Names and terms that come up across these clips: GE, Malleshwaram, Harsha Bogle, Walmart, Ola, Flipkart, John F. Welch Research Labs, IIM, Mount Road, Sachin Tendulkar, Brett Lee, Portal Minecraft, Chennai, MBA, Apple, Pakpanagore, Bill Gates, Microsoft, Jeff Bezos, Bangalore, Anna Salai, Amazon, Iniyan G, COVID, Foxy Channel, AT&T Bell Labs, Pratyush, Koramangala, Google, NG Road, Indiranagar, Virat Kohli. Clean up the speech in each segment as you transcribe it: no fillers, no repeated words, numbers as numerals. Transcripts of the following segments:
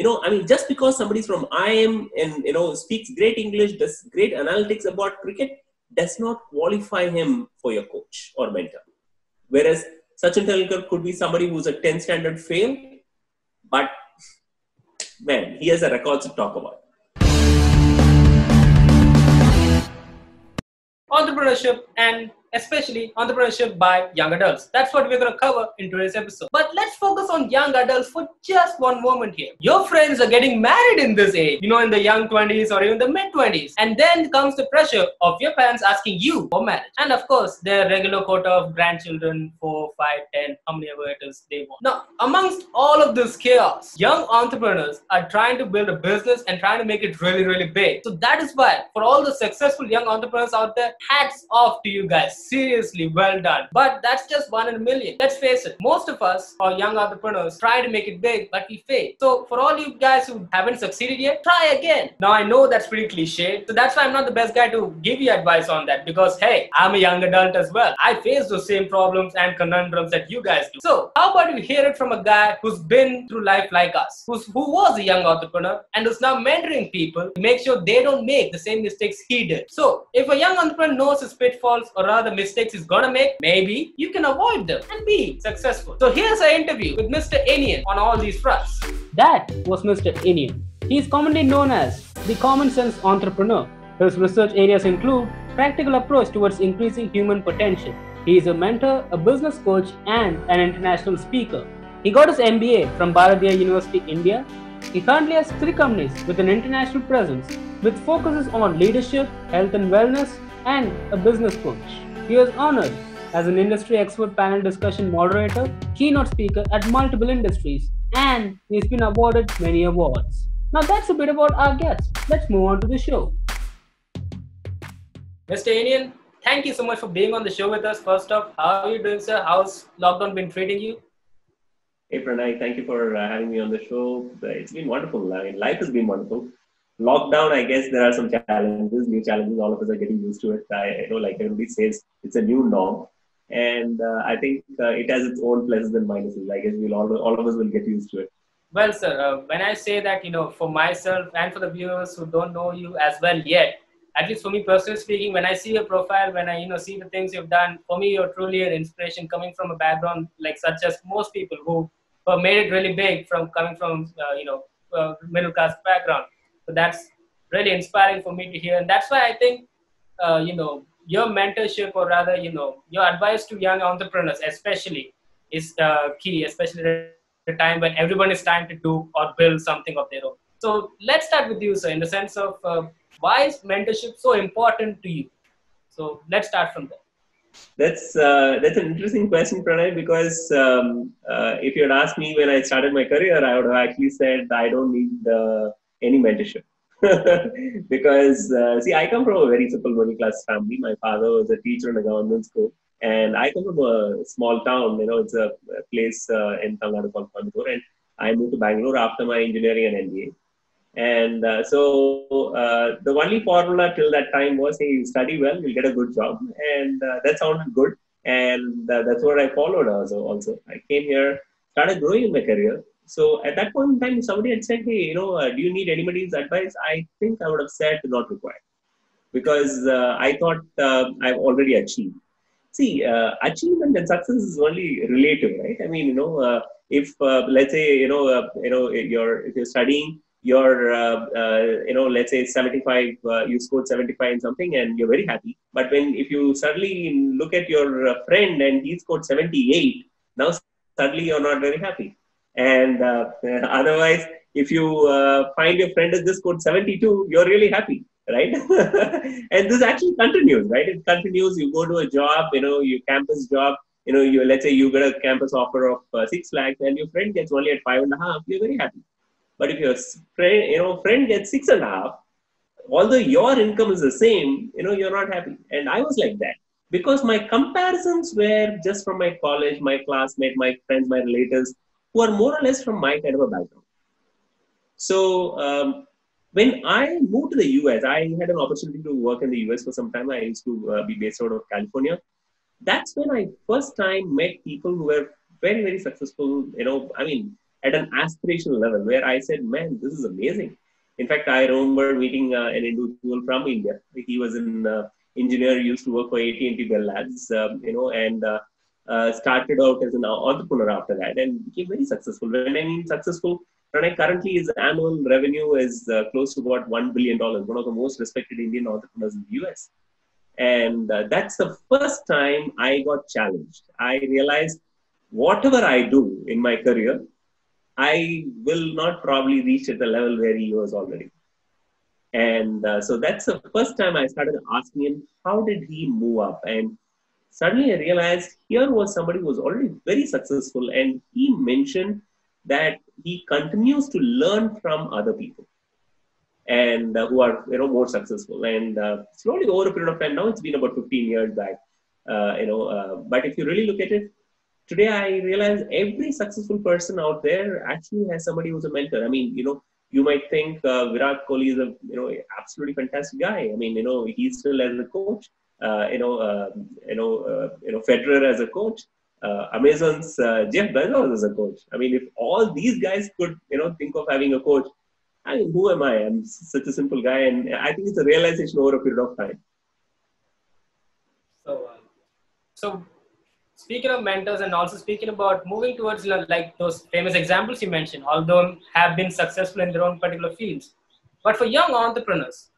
You know, I mean, just because somebody's from IIM and, you know, speaks great English, does great analytics about cricket, does not qualify him for your coach or mentor. Whereas Sachin Tendulkar could be somebody who's a 10 standard fail, but man, he has a record to talk about. Entrepreneurship, and especially entrepreneurship by young adults. That's what we're going to cover in today's episode. But let's focus on young adults for just one moment here. Your friends are getting married in this age, you know, in the young 20s or even the mid 20s. And then comes the pressure of your parents asking you for marriage. And of course, their regular quota of grandchildren, 4, 5, 10, how many ever it is they want. Now, amongst all of this chaos, young entrepreneurs are trying to build a business and trying to make it really, really big. So that is why for all the successful young entrepreneurs out there, hats off to you guys. Seriously, well done. But that's just one in a million. Let's face it, most of us or young entrepreneurs try to make it big, but we fail. So for all you guys who haven't succeeded yet, try again. Now I know that's pretty cliche, so that's why I'm not the best guy to give you advice on that, because hey, I'm a young adult as well. I face those same problems and conundrums that you guys do. So how about you hear it from a guy who's been through life like us, who was a young entrepreneur and who's now mentoring people to make sure they don't make the same mistakes he did. So if a young entrepreneur knows his pitfalls, or rather the mistakes he's gonna make, maybe you can avoid them and be successful. So here's our interview with Mr. Iniyan on all these fronts. That was Mr. Iniyan. He is commonly known as the common sense entrepreneur. His research areas include practical approach towards increasing human potential. He is a mentor, a business coach, and an international speaker. He got his MBA from Bharatiya University, India. He currently has 3 companies with an international presence, which focuses on leadership, health and wellness, and a business coach. He was honored as an industry expert panel discussion moderator, keynote speaker at multiple industries, and he's been awarded many awards. Now that's a bit about our guest. Let's move on to the show. Mr. Iniyan, thank you so much for being on the show with us. First off, how are you doing, sir? How's lockdown been treating you? Hey Pranay, thank you for having me on the show. It's been wonderful. I mean, life has been wonderful. Lockdown, I guess there are some challenges, new challenges. All of us are getting used to it. I know, like everybody says, it's a new norm. And I think it has its own pluses and minuses. I guess all of us will get used to it. Well, sir, when I say that, you know, for myself and for the viewers who don't know you as well yet, at least for me personally speaking, when I see your profile, when I, you know, see the things you've done, for me, you're truly an inspiration coming from a background like such as most people who made it really big from coming from, you know, middle class background. So that's really inspiring for me to hear. And that's why I think, you know, your mentorship, or rather, you know, your advice to young entrepreneurs especially is key, especially at the time when everyone is trying to do or build something of their own. So let's start with you, sir, in the sense of why is mentorship so important to you? So let's start from there. That's an interesting question, Pranay, because if you had asked me when I started my career, I would have actually said I don't need any mentorship because see, I come from a very simple middle class family. My father was a teacher in a government school, and I come from a small town. You know, it's a place in Tamil Nadu called Pakpanagore, and I moved to Bangalore after my engineering and MBA. And so the only formula till that time was, hey, you study well, you'll get a good job, and that sounded good, and that's what I followed. Also, I came here, started growing in my career. So at that point in time, if somebody had said, hey, you know, do you need anybody's advice? I think I would have said not required, because I thought I've already achieved. See, achievement and success is only relative, right? I mean, you know, if let's say, you know, if you're studying, you're, you know, let's say 75, you scored 75 in something and you're very happy. But if you suddenly look at your friend and he scored 78, now suddenly you're not very happy. And otherwise, if you find your friend has just scored 72, you're really happy, right? And this actually continues, right? It continues. You go to a job, you know, your campus job, you know, you, let's say you get a campus offer of 6 lakhs and your friend gets only at 5.5, you're very happy. But if your friend, you know, friend gets 6.5, although your income is the same, you know, you're not happy. And I was like that, because my comparisons were just from my college, my classmate, my friends, my relatives, who are more or less from my kind of a background. So when I moved to the US, I had an opportunity to work in the US for some time. I used to be based out of California. That's when I first time met people who were very, very successful. You know, I mean, at an aspirational level where I said, man, this is amazing. In fact, I remember meeting an individual from India. He was an engineer, used to work for AT&T Bell Labs, and started out as an entrepreneur after that and became very successful. When I mean successful, Pranay, currently his annual revenue is close to about $1 billion, one of the most respected Indian entrepreneurs in the US. And that's the first time I got challenged. I realized whatever I do in my career, I will not probably reach at the level where he was already. And so that's the first time I started asking him, how did he move up? And suddenly I realized here was somebody who was already very successful. And he mentioned that he continues to learn from other people and who are more successful. And slowly over a period of time, now it's been about 15 years back, but if you really look at it, today I realize every successful person out there actually has somebody who's a mentor. I mean, you might think Virat Kohli is a, absolutely fantastic guy. I mean, he's still as a coach, Federer as a coach, Amazon's Jeff Bezos as a coach. I mean, if all these guys could, think of having a coach, I mean, who am I? I'm such a simple guy. And I think it's a realization over a period of time. So, speaking of mentors and also speaking about moving towards like those famous examples you mentioned, although have been successful in their own particular fields, but for young entrepreneurs,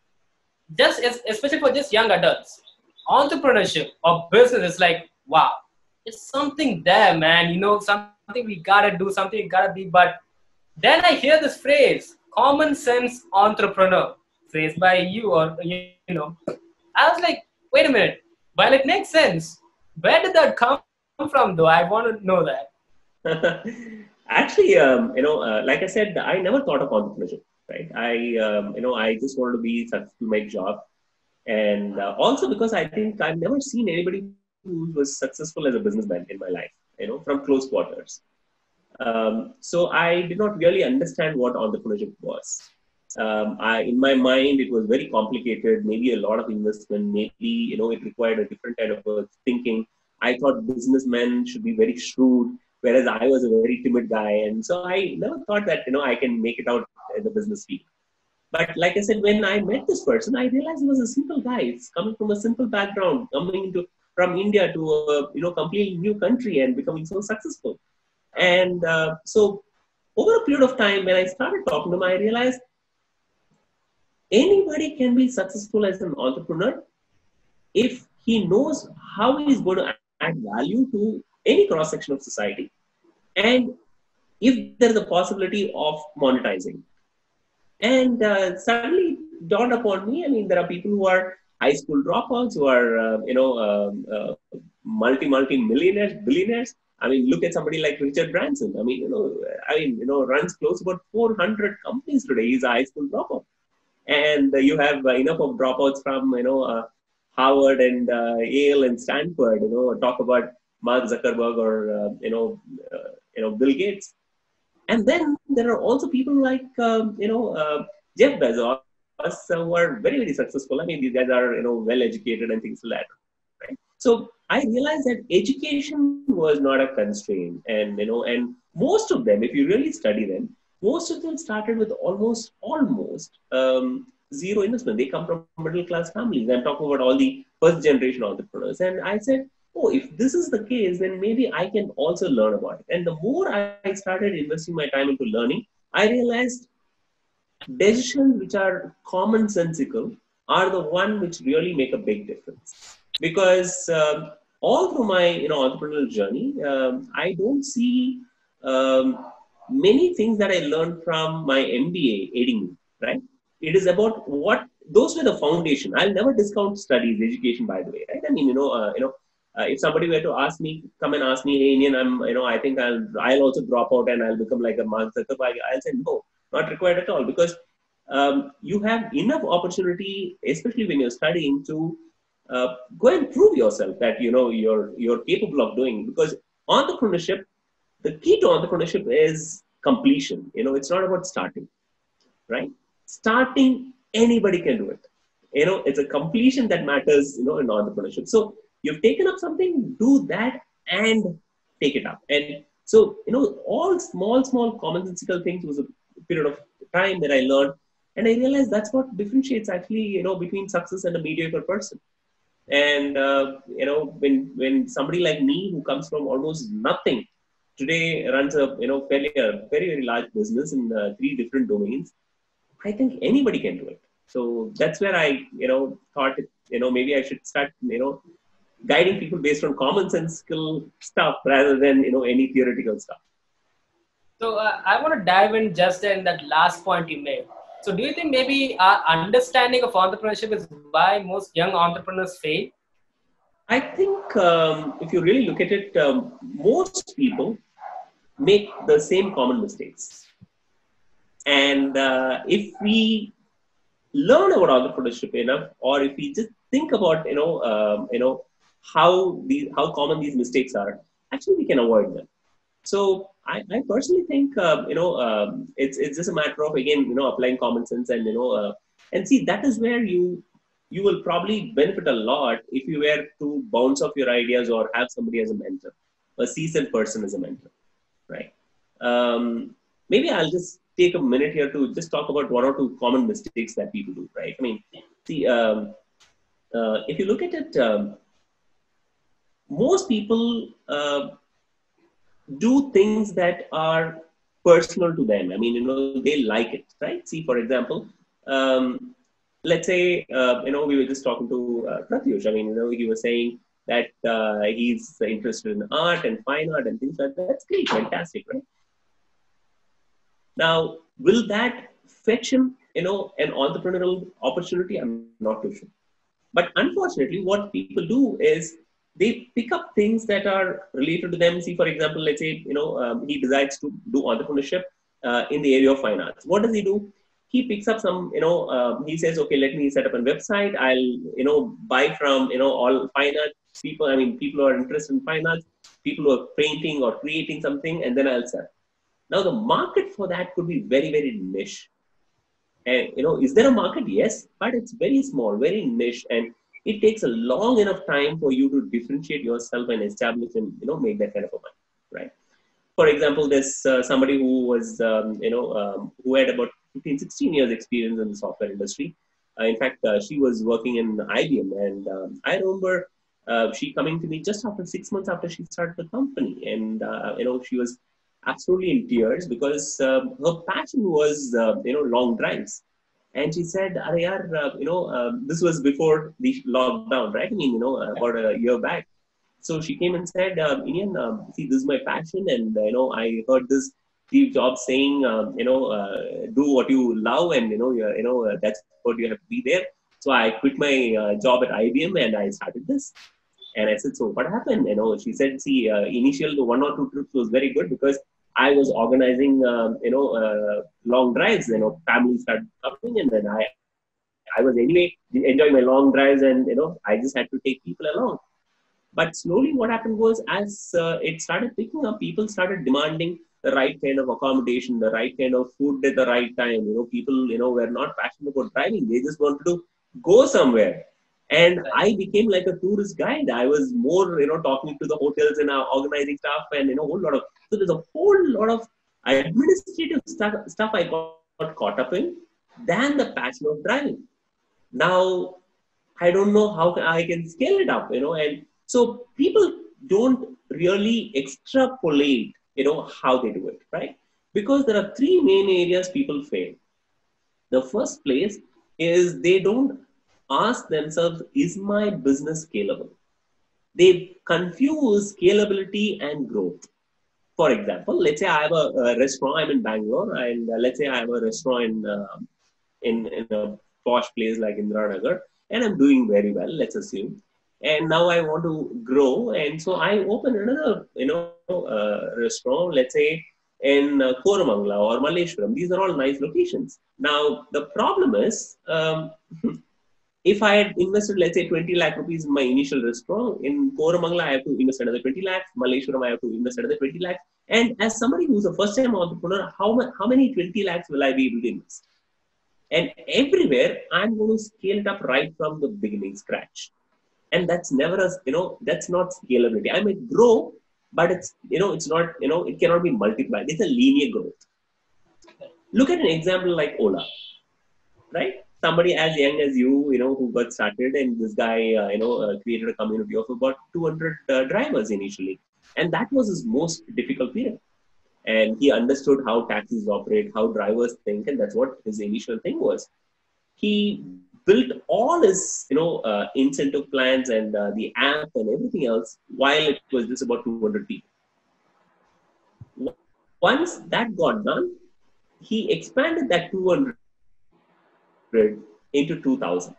especially for just young adults, entrepreneurship or business is like, wow, it's something there, man, something we gotta do, something we gotta be. But then I hear this phrase, common sense entrepreneur, phrased by you or, I was like, wait a minute, while it makes sense, where did that come from though? I want to know that. Actually, like I said, I never thought of entrepreneurship, right? I just wanted to be successful in my job. And also because I think I've never seen anybody who was successful as a businessman in my life, from close quarters. So I did not really understand what entrepreneurship was. In my mind, it was very complicated, maybe a lot of investment, maybe, it required a different kind of thinking. I thought businessmen should be very shrewd, whereas I was a very timid guy. And so I never thought that, I can make it out in the business field. But like I said, when I met this person, I realized he was a simple guy. It's coming from a simple background, from India to a completely new country and becoming so successful. And so over a period of time, when I started talking to him, I realized anybody can be successful as an entrepreneur if he knows how he's going to add value to any cross-section of society and if there's a possibility of monetizing. And suddenly it dawned upon me, I mean, there are people who are high school dropouts, who are, multi-millionaires, billionaires. I mean, look at somebody like Richard Branson. I mean, runs close to about 400 companies today. He's a high school dropout. And you have enough of dropouts from, Harvard and Yale and Stanford, talk about Mark Zuckerberg or, Bill Gates. And then there are also people like, Jeff Bezos, who are very, very successful. I mean, these guys are, well-educated and things like that, right? So I realized that education was not a constraint. And, and most of them, if you really study them, most of them started with almost zero investment. They come from middle-class families. I'm talking about all the first-generation entrepreneurs. And I said, oh, if this is the case, then maybe I can also learn about it. And the more I started investing my time into learning, I realized decisions which are commonsensical are the one which really make a big difference. Because all through my entrepreneurial journey, I don't see many things that I learned from my MBA aiding me, right? It is about those were the foundation. I'll never discount studies, education, by the way, right? I mean, if somebody were to ask me, come and ask me, hey, Iniyan, I think I'll also drop out and I'll become like a Mark Zuckerberg. I'll say, no, not required at all. Because you have enough opportunity, especially when you're studying, to go and prove yourself that, you're capable of doing. Because entrepreneurship, the key to entrepreneurship is completion. It's not about starting, right? Starting, anybody can do it. It's a completion that matters, in entrepreneurship. So you've taken up something, do that and take it up. And So, you know, all small commonsensical things was a period of time that I learned. And I realized that's what differentiates actually, you know, between success and a mediocre person. And, you know, when somebody like me who comes from almost nothing today runs a, you know, very, very large business in 3 different domains, I think anybody can do it. So that's where I, you know, thought, you know, maybe I should start, you know, guiding people based on common sense skill stuff rather than, you know, any theoretical stuff. So I want to dive in just in that last point you made. So do you think maybe our understanding of entrepreneurship is why most young entrepreneurs fail? I think if you really look at it, most people make the same common mistakes. And if we learn about entrepreneurship enough, or if we just think about, you know, how common these mistakes are, actually we can avoid them. So I personally think, you know, it's just a matter of, again, you know, applying common sense and, you know, and see, that is where you will probably benefit a lot if you were to bounce off your ideas or have somebody as a mentor, a seasoned person as a mentor, right? Maybe I'll just take a minute here to just talk about 1 or 2 common mistakes that people do, right? I mean, see, if you look at it, most people do things that are personal to them. I mean, you know, they like it, right? See, for example, let's say, you know, we were just talking to Pratyush. I mean, you know, he was saying that he's interested in art and fine art and things like that. That's great, fantastic, right? Now, will that fetch him, you know, an entrepreneurial opportunity? I'm not too sure. But unfortunately, what people do is they pick up things that are related to them. See, for example, let's say, you know, he decides to do entrepreneurship in the area of finance. What does he do? He picks up some, you know, he says, okay, let me set up a website. I'll, you know, buy from, you know, all finance people. I mean, people who are interested in finance, people who are painting or creating something, and then I'll sell. Now, the market for that could be very, very niche. And, you know, is there a market? Yes, but it's very small, very niche. And it takes a long enough time for you to differentiate yourself and establish and, you know, make that kind of a money, right? For example, there's somebody who was, you know, who had about 15, 16 years experience in the software industry. In fact, she was working in IBM. And I remember she coming to me just after 6 months after she started the company. And, you know, she was absolutely in tears because her passion was, you know, long drives. And she said, you know, this was before the lockdown, right? I mean, you know, about a year back. So she came and said, Iniyan, see, this is my passion. And, you know, I heard this Steve Jobs saying, you know, do what you love. And, you know that's what you have to be there. So I quit my job at IBM and I started this. And I said, so what happened? You know, she said, see, initial 1 or 2 trips was very good because I was organizing, you know, long drives, you know, families started coming and then I was anyway enjoying my long drives and, you know, I just had to take people along. But slowly what happened was as it started picking up, people started demanding the right kind of accommodation, the right kind of food at the right time. You know, people, you know, were not passionate about driving. They just wanted to go somewhere. And I became like a tourist guide. I was more, you know, talking to the hotels and organizing stuff and, you know, a whole lot of, so there's a whole lot of administrative stuff I got caught up in than the passion of driving. Now, I don't know how I can scale it up, you know, and so people don't really extrapolate, you know, how they do it, right? Because there are 3 main areas people fail. The first place is they don't ask themselves, is my business scalable? They confuse scalability and growth. For example, let's say I have a restaurant, I'm in Bangalore, and let's say I have a restaurant in a posh place like Indiranagar, and I'm doing very well, let's assume. And now I want to grow, and so I open another, you know, restaurant, let's say in Koramangala or Malleshwaram. These are all nice locations. Now, the problem is, if I had invested, let's say, 20 lakh rupees in my initial restaurant, in Koramangala, I have to invest another 20 lakhs. Malleshwaram, I have to invest another 20 lakhs. And as somebody who's a first-time entrepreneur, how many 20 lakhs will I be able to invest? And everywhere, I'm going to scale it up right from the beginning scratch. And that's never, you know, that's not scalability. I might grow, but it's not, it cannot be multiplied. It's a linear growth. Look at an example like Ola, right? Somebody as young as you, who got started, and this guy, created a community of about 200 drivers initially. And that was his most difficult period. And he understood how taxis operate, how drivers think, and that's what his initial thing was. He built all his, incentive plans and the app and everything else while it was just about 200 people. Once that got done, he expanded that 200 into 2000.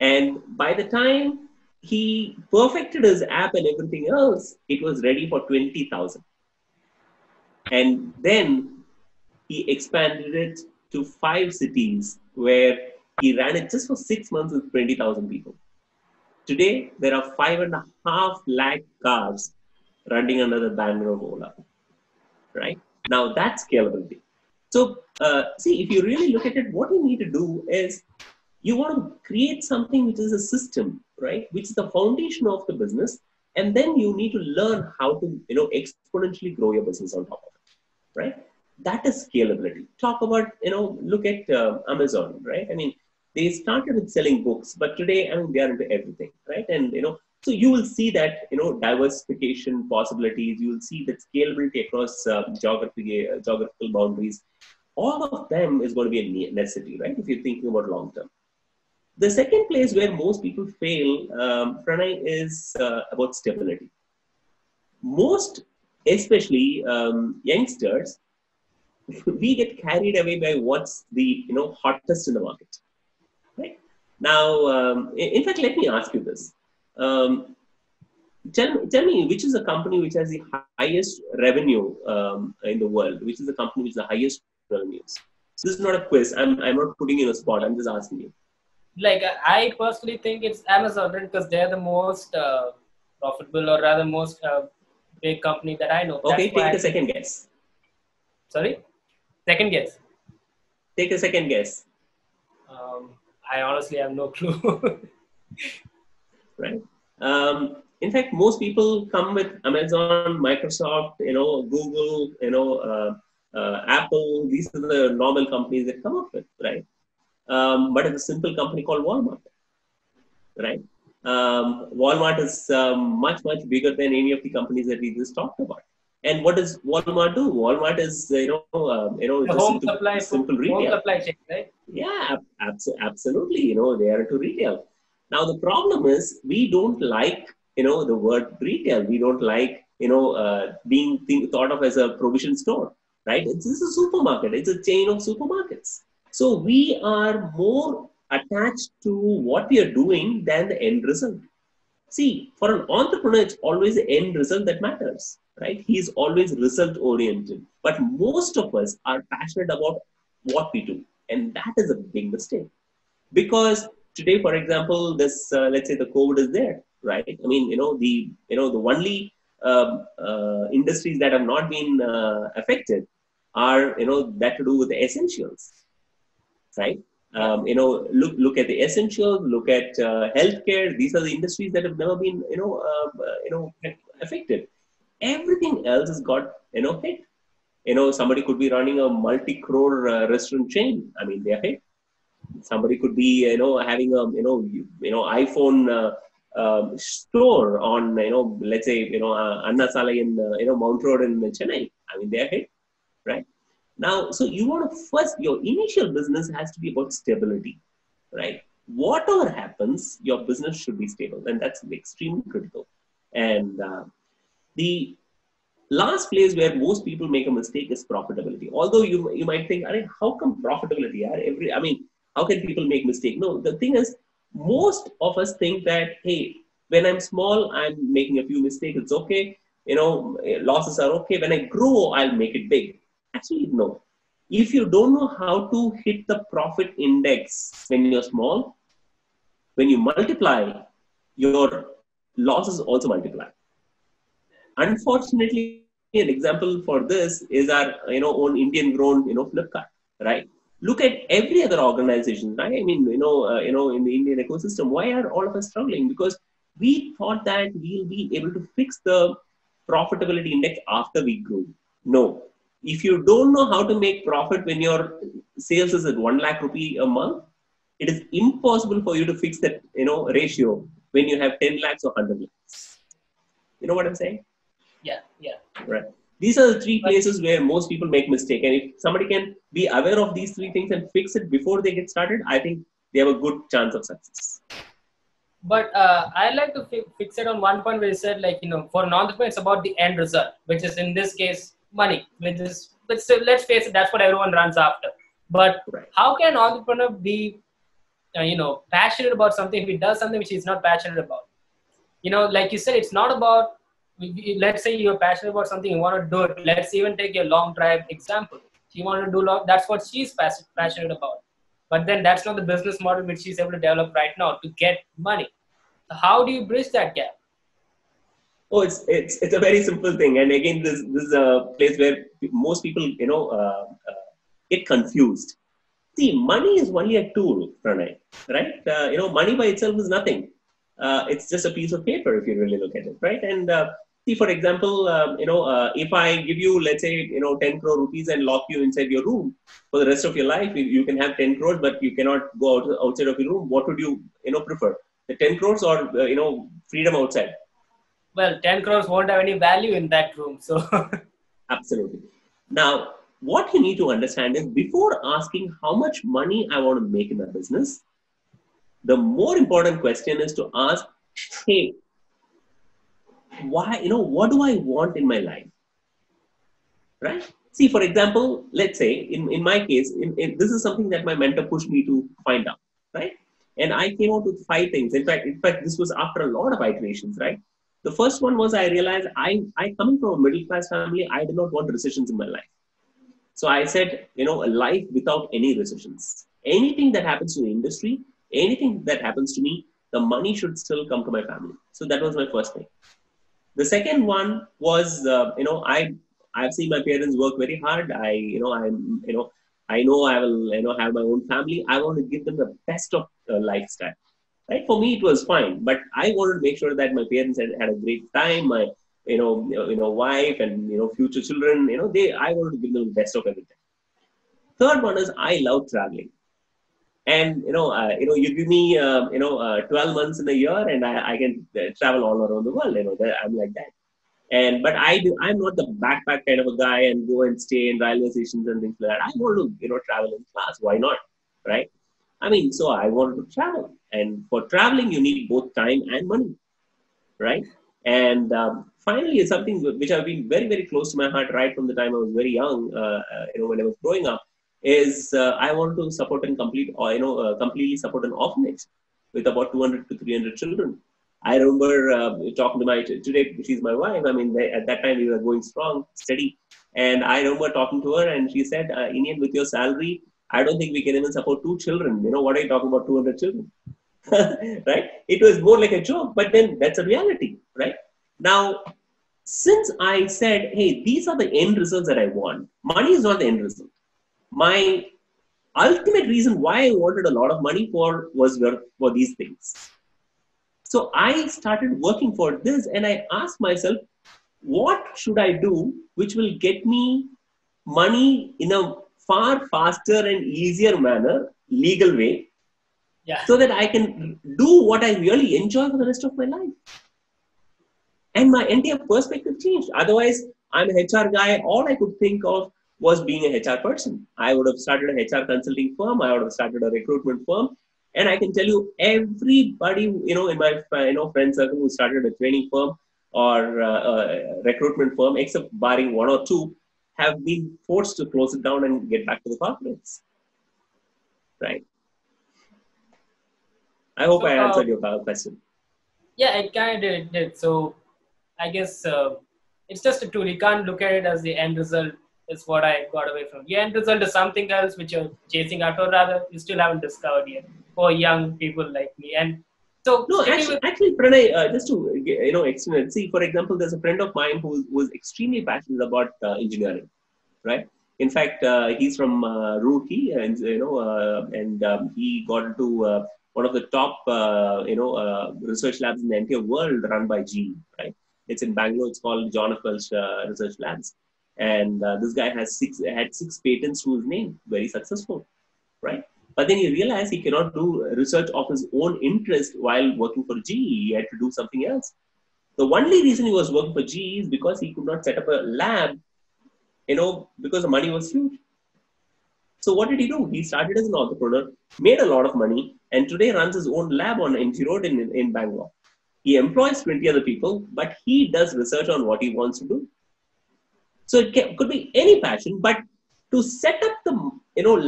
And by the time he perfected his app and everything else, it was ready for 20,000. And then he expanded it to 5 cities where he ran it just for 6 months with 20,000 people. Today, there are 5.5 lakh cars running under the banner of Ola, right? Now that's scalability. So see, if you really look at it, what you need to do is you want to create something which is a system, right? Which is the foundation of the business. And then you need to learn how to, exponentially grow your business on top of it, right? That is scalability. Talk about, look at Amazon, right? I mean, they started with selling books, but today, they are into everything, right? And, so you will see that, diversification possibilities, you will see that scalability across geographical boundaries, all of them is going to be a necessity, right? If you're thinking about long-term. The second place where most people fail, Pranay, is about stability. Most, especially youngsters, we get carried away by what's the hottest in the market. Right? Now, in fact, let me ask you this. Tell me, which is the company which has the highest revenue in the world? Which is the company which has the highest revenues? So this is not a quiz. I'm not putting you on a spot. I'm just asking you. Like, I personally think it's Amazon, right? Because they're the most profitable, or rather most big company that I know. Okay, take a second guess. Sorry? Second guess. Take a second guess. I honestly have no clue. Right? In fact, most people come with Amazon, Microsoft, Google, Apple. These are the normal companies that come up with, right? But it's a simple company called Walmart, right? Walmart is much, much bigger than any of the companies that we just talked about. And what does Walmart do? Walmart is, the home supply, simple retail. Home supply chain, right? Yeah, absolutely. They are into retail. Now, the problem is we don't like, the word retail. We don't like, being thought of as a provision store, right? It's just a supermarket. It's a chain of supermarkets. So we are more attached to what we are doing than the end result. See, for an entrepreneur, it's always the end result that matters, right? He's always result oriented. But most of us are passionate about what we do. And that is a big mistake. Because today, for example, this, let's say the COVID is there, right? I mean, the only industries that have not been affected are, that to do with the essentials. Right? Look at the essentials, look at healthcare. These are the industries that have never been, affected. Everything else has got, hit. Somebody could be running a multi-crore restaurant chain. I mean, they are hit. Somebody could be, having a, iPhone store on, let's say, Anna Salai in, Mount Road in Chennai. I mean, they are hit, right? Now, so you want to first, your initial business has to be about stability, right? Whatever happens, your business should be stable. And that's extremely critical. And the last place where most people make a mistake is profitability. Although you might think, how come profitability? How can people make mistake? No, the thing is, most of us think that, hey, when I'm small, I'm making a few mistakes. It's okay. Losses are okay. When I grow, I'll make it big. Actually, no. If you don't know how to hit the profit index when you're small, when you multiply, your losses also multiply. Unfortunately, an example for this is our own Indian-grown Flipkart, right? Look at every other organization, right? I mean, in the Indian ecosystem, why are all of us struggling? Because we thought that we'll be able to fix the profitability index after we grew. No. If you don't know how to make profit when your sales is at 1 lakh rupee a month, it is impossible for you to fix that, ratio when you have 10 lakhs or 100 lakhs. You know what I'm saying? Yeah, yeah. Right. These are the three places where most people make mistakes. And if somebody can be aware of these three things and fix it before they get started, I think they have a good chance of success. But I like to fix it on one point where you said, like, for an entrepreneur, it's about the end result, which is in this case, money. Which is, let's face it, that's what everyone runs after. But how can an entrepreneur be, passionate about something if he does something which he's not passionate about? Like you said, it's not about, let's say you're passionate about something, you want to do it. Let's even take your long drive example. She wanted to do long, that's what she's passionate about. But then that's not the business model which she's able to develop right now to get money. So how do you bridge that gap? Oh, it's a very simple thing. And again, this is a place where most people, get confused. See, money is only a tool, Pranay, right? Money by itself is nothing. It's just a piece of paper if you really look at it, right? And see, for example, if I give you, let's say, 10 crore rupees and lock you inside your room for the rest of your life, you can have 10 crores, but you cannot go outside of your room. What would you, prefer? The 10 crores or, freedom outside? Well, 10 crores won't have any value in that room, so. Absolutely. Now, what you need to understand is before asking how much money I want to make in the business, the more important question is to ask, hey, why, what do I want in my life? Right? See, for example, let's say in my case, this is something that my mentor pushed me to find out, right? And I came out with 5 things. In fact, this was after a lot of iterations, right? The first one was I realized I coming from a middle-class family, I did not want recessions in my life. So I said, a life without any recessions. Anything that happens to the industry, anything that happens to me, the money should still come to my family. So that was my first thing. The second one was, I've seen my parents work very hard. I know I will, have my own family. I want to give them the best of lifestyle, right? For me, it was fine, but I wanted to make sure that my parents had a great time. My, wife and, future children, I wanted to give them the best of everything. Third one is I love traveling. And, you give me, 12 months in a year and I can travel all around the world, I'm like that. But I'm not the backpack kind of a guy and go and stay in railway stations and things like that. I want to, travel in class. Why not? Right? I mean, so I wanted to travel. And for traveling, you need both time and money. Right? And finally, it's something which I've been very, very close to my heart right from the time I was very young, when I was growing up. Is I want to support and completely support an orphanage with about 200 to 300 children. I remember talking to today, she's my wife. I mean, at that time we were going strong, steady. And I remember talking to her and she said, Iniyan, with your salary, I don't think we can even support 2 children. What are you talking about 200 children? Right? It was more like a joke, but then that's a reality, right? Now, since I said, hey, these are the end results that I want. Money is not the end result. My ultimate reason why I wanted a lot of money was for these things. So I started working for this and I asked myself, what should I do which will get me money in a far faster and easier manner, legal way, so that I can do what I really enjoy for the rest of my life. And my entire perspective changed. Otherwise, I'm an HR guy. All I could think of was being a HR person. I would have started an HR consulting firm. I would have started a recruitment firm. And I can tell you, everybody, in my friend circle who started a training firm or a recruitment firm, except barring 1 or 2, have been forced to close it down and get back to the corporates. Right. I hope I answered your question. Yeah, it kind of did. So I guess it's just a tool. You can't look at it as the end result. Is what I got away from. Your end result is something else which you're chasing after, or rather you still haven't discovered yet for young people like me. And so, no, actually, Pranay, just to explain it. See, for example, there's a friend of mine who was extremely passionate about engineering, right? In fact, he's from Roorkee, and he got into one of the top research labs in the entire world, run by GE, right? It's in Bangalore. It's called John F. Welch Research Labs. And this guy had six patents to his name, very successful, right? But then he realized he cannot do research of his own interest while working for GE. He had to do something else. The only reason he was working for GE is because he could not set up a lab, you know, because the money was huge. So what did he do? He started as an entrepreneur, made a lot of money, and today runs his own lab on NG Road in Bangalore. He employs 20 other people, but he does research on what he wants to do. So it could be any passion, but to set up the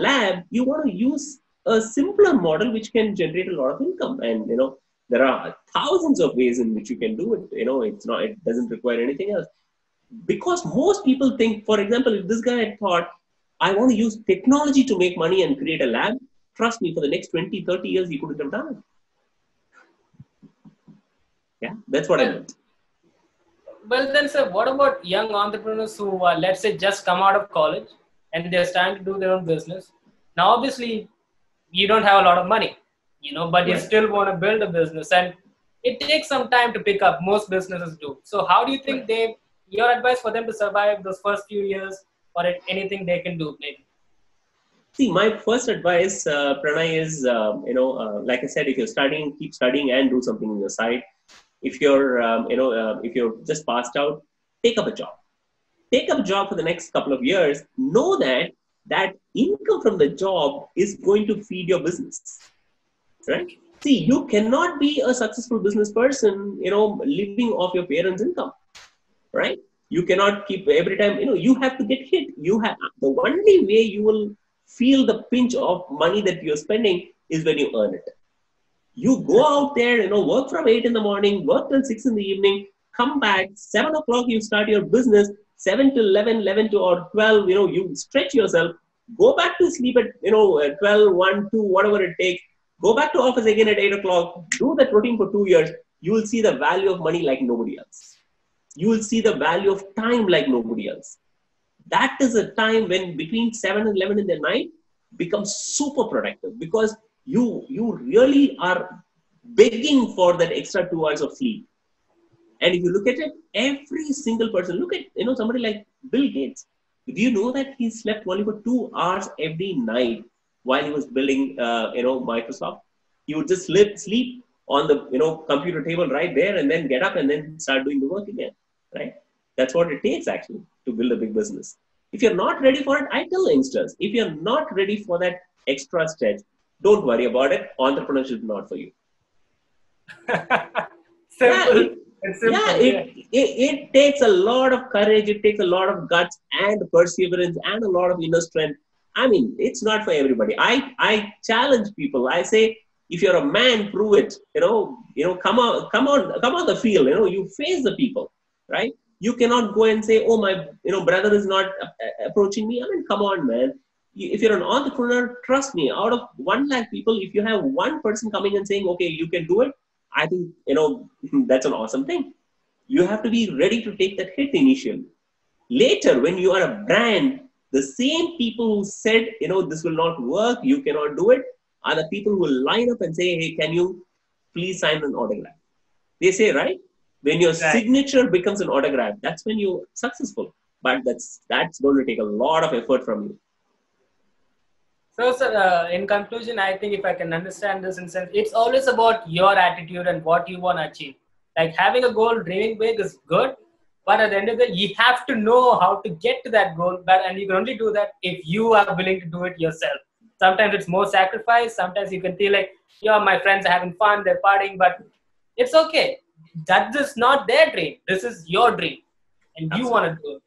lab, you want to use a simpler model which can generate a lot of income. And there are thousands of ways in which you can do it. It doesn't require anything else, because most people think, for example, if this guy had thought, I want to use technology to make money and create a lab, trust me, for the next 20, 30 years, he couldn't have done it. Yeah, that's what I meant. Well then, sir, what about young entrepreneurs who are, let's say, just come out of college and they're starting to do their own business? Now, obviously, you don't have a lot of money, but you still want to build a business, and it takes some time to pick up. Most businesses do. So how do you think your advice for them to survive those first few years, or anything they can do maybe? See, my first advice, Pranay, is, like I said, if you're studying, keep studying and do something on your side. If you're, if you're just passed out, take up a job. Take up a job for the next couple of years. Know that income from the job is going to feed your business, right? See, you cannot be a successful business person, living off your parents' income, right? You cannot keep every time, you have to get hit. The only way you will feel the pinch of money that you're spending is when you earn it. You go out there, work from 8 in the morning, work till 6 in the evening, come back, 7 o'clock you start your business, 7 till 11, 11 to or 12, you stretch yourself, go back to sleep at, 12, 1, 2, whatever it takes, go back to office again at 8 o'clock, do that routine for 2 years, you will see the value of money like nobody else. You will see the value of time like nobody else. That is a time when between 7 and 11 in the night becomes super productive, because you really are begging for that extra 2 hours of sleep. And if you look at it, every single person, look at, somebody like Bill Gates. Do you know that he slept only for 2 hours every night while he was building, Microsoft? He would just sleep on the, computer table right there, and then get up and then start doing the work again, right? That's what it takes actually to build a big business. If you're not ready for it, I tell youngsters, if you're not ready for that extra stretch, don't worry about it. Entrepreneurship is not for you. Simple. It takes a lot of courage. It takes a lot of guts and perseverance and a lot of inner strength. I mean, it's not for everybody. I challenge people. I say, if you're a man, prove it. Come on the field. You face the people, right? You cannot go and say, oh, my, brother is not approaching me. I mean, come on, man. If you're an entrepreneur, trust me, out of 1 lakh people, if you have one person coming and saying, okay, you can do it, I think, that's an awesome thing. You have to be ready to take that hit initially. Later, when you are a brand, the same people who said, this will not work, you cannot do it, are the people who will line up and say, hey, can you please sign an autograph? They say, right? When your signature becomes an autograph, that's when you're successful. But that's going to take a lot of effort from you. So, sir, in conclusion, I think if I can understand this in sense, it's always about your attitude and what you want to achieve. Like having a goal, dreaming big is good, but at the end of the day, you have to know how to get to that goal. And you can only do that if you are willing to do it yourself. Sometimes it's more sacrifice. Sometimes you can feel like, my friends are having fun, they're partying, but it's okay. That is not their dream. This is your dream, and you want to do it.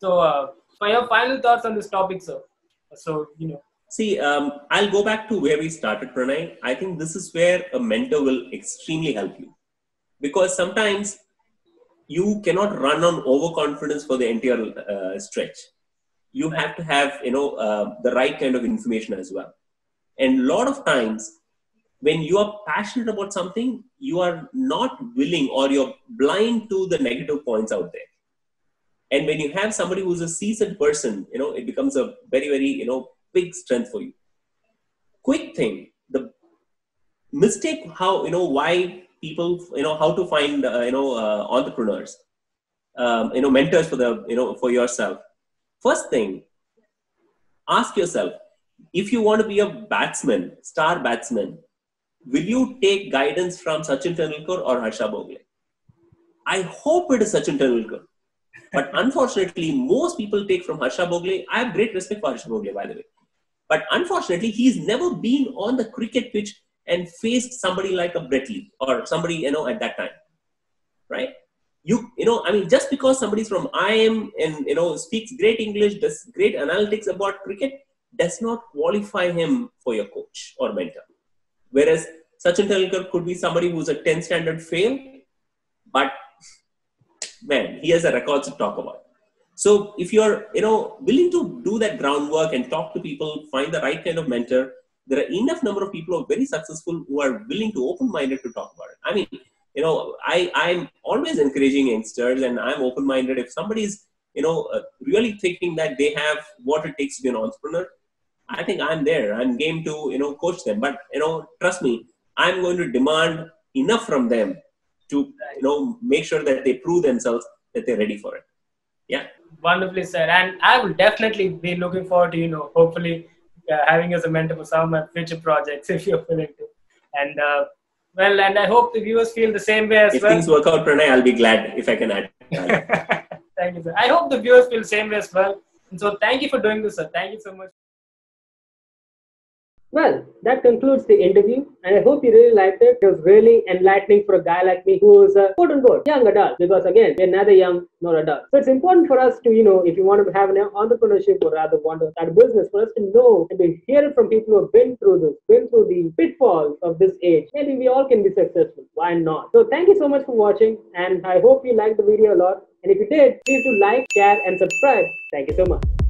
So, for your final thoughts on this topic, sir. See, I'll go back to where we started, Pranay. I think this is where a mentor will extremely help you, because sometimes you cannot run on overconfidence for the entire stretch. You have to have, the right kind of information as well. And a lot of times when you are passionate about something, you are not willing, or you're blind to the negative points out there. And when you have somebody who's a seasoned person, it becomes a very, very, big strength for you. Quick thing, the mistake why people, how to find, entrepreneurs, mentors for the, for yourself. First thing, ask yourself, if you want to be a batsman, star batsman, will you take guidance from Sachin Tendulkar or Harsha Bogle? I hope it is Sachin Tendulkar. But unfortunately, most people take from Harsha Bogle. I have great respect for Harsha Bogle, by the way. But unfortunately, he's never been on the cricket pitch and faced somebody like a Brett Lee or somebody, at that time, right? Just because somebody's from IIM and, speaks great English, does great analytics about cricket, does not qualify him for your coach or mentor. Whereas Sachin Tendulkar could be somebody who's a 10 standard fail, but man, he has a record to talk about. So if you're, willing to do that groundwork and talk to people, find the right kind of mentor, there are enough number of people who are very successful who are willing to open-minded to talk about it. I mean, I'm always encouraging youngsters and I'm open-minded. If somebody's, really thinking that they have what it takes to be an entrepreneur, I think I'm there. I'm game to, coach them. But, trust me, I'm going to demand enough from them to, make sure that they prove themselves that they're ready for it. Yeah. Wonderfully said. And I will definitely be looking forward to, hopefully having as a mentor for some of my future projects if you're willing to. And well, and I hope the viewers feel the same way as well. If things work out, Pranay, I'll be glad if I can add. Thank you, sir. I hope the viewers feel the same way as well. And so thank you for doing this, sir. Thank you so much. Well, that concludes the interview and I hope you really liked it. It was really enlightening for a guy like me who is a quote-unquote young adult, because again, we're neither young nor adult. So it's important for us to, if you want to have an entrepreneurship or rather want to start a business, for us to know and to hear it from people who have been through this, been through the pitfalls of this age. Maybe we all can be successful. Why not? So thank you so much for watching and I hope you liked the video a lot. And if you did, please do like, share and subscribe. Thank you so much.